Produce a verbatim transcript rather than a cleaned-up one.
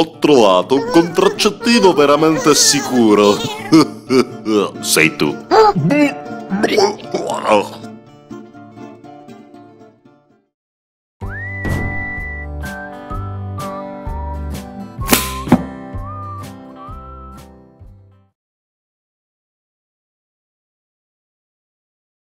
ho trovato un contraccettivo veramente sicuro. Sei tu.